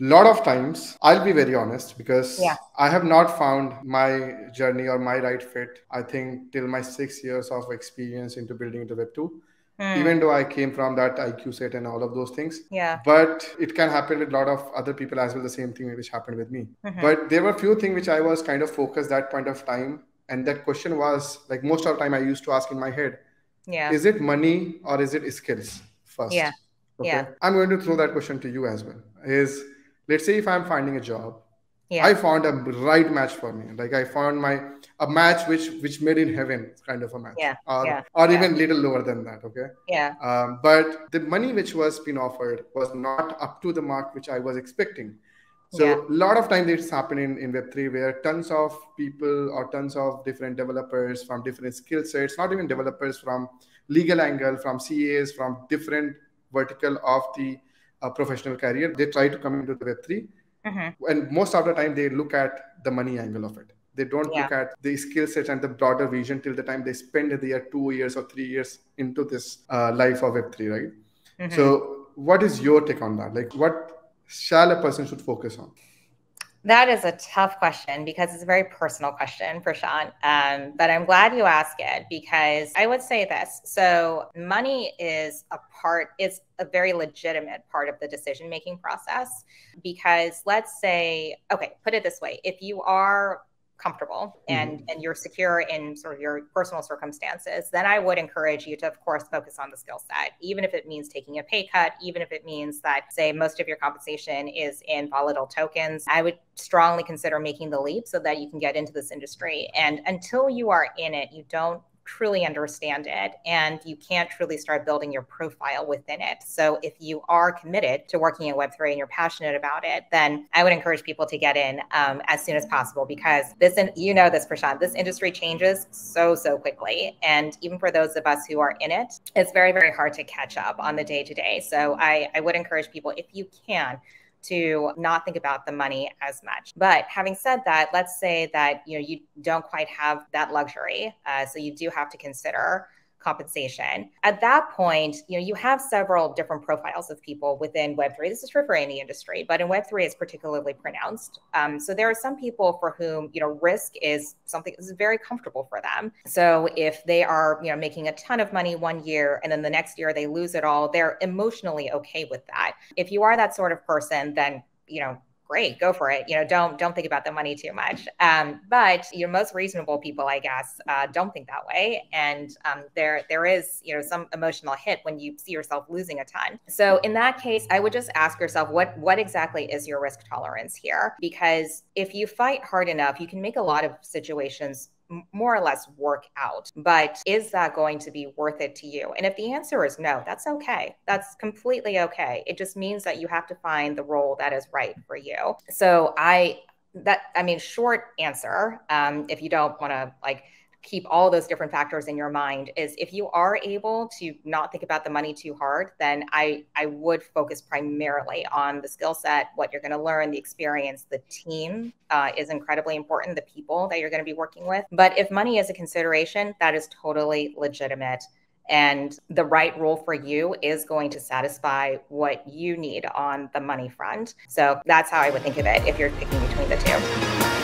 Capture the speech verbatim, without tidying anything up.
lot of times, I'll be very honest, because yeah. I have not found my journey or my right fit, I think, till my six years of experience into building into Web two. Mm. Even though I came from that I Q set and all of those things. Yeah. But it can happen with a lot of other people as well, the same thing which happened with me. Mm-hmm. But there were a few things which I was kind of focused at that point of time. And that question was, like, most of the time I used to ask in my head, yeah. is it money or is it skills first? Yeah. Okay? Yeah. I'm going to throw that question to you as well. Is, let's say if I'm finding a job, yeah. I found a right match for me. Like I found my a match which which made in heaven kind of a match, yeah, or, yeah, or even a yeah. little lower than that. Okay. Yeah. Um, but the money which was being offered was not up to the mark which I was expecting. So a yeah. lot of times it's happened in, in Web three where tons of people or tons of different developers from different skill sets, not even developers, from legal angle, from C As, from different vertical of the uh, professional career, they try to come into the Web three. Mm-hmm. And most of the time they look at the money angle of it. They don't yeah. look at the skill set and the broader vision till the time they spend their two years or three years into this uh, life of Web three, right? Mm-hmm. So what is your take on that? Like, what shall a person should focus on? That is a tough question because it's a very personal question for Sean. Um, but I'm glad you asked it because I would say this. So money is a part, it's a very legitimate part of the decision-making process because let's say, okay, put it this way. If you are comfortable and, mm-hmm. and you're secure in sort of your personal circumstances, then I would encourage you to, of course, focus on the skill set, even if it means taking a pay cut, even if it means that, say, most of your compensation is in volatile tokens. I would strongly consider making the leap so that you can get into this industry. And until you are in it, you don't truly understand it and you can't truly start building your profile within it. So if you are committed to working in Web three and you're passionate about it, then I would encourage people to get in um, as soon as possible because this, and you know this, Prashant, this industry changes so, so quickly. And even for those of us who are in it, it's very, very hard to catch up on the day to day. So I, I would encourage people, if you can, to not think about the money as much. But having said that, let's say that you know you don't quite have that luxury, uh, so you do have to consider compensation. At that point, you know you have several different profiles of people within Web three. This is true for any industry, but in Web three, it's particularly pronounced. Um, so there are some people for whom you know risk is something that's very comfortable for them. So if they are you know making a ton of money one year and then the next year they lose it all, they're emotionally okay with that. If you are that sort of person, then you know. Great, go for it. You know, don't don't think about the money too much. Um, but you know, most reasonable people, I guess, uh, don't think that way. And um, there there is you know some emotional hit when you see yourself losing a ton. So in that case, I would just ask yourself what what exactly is your risk tolerance here? Because if you fight hard enough, you can make a lot of situations more or less work out, but is that going to be worth it to you? And if the answer is no, that's okay. That's completely okay. It just means that you have to find the role that is right for you. So I, that, I mean, short answer, um, if you don't want to like keep all those different factors in your mind is if you are able to not think about the money too hard, then I, I would focus primarily on the skill set, what you're going to learn, the experience, the team uh, is incredibly important, the people that you're going to be working with. But if money is a consideration, that is totally legitimate. And the right role for you is going to satisfy what you need on the money front. So that's how I would think of it if you're picking between the two.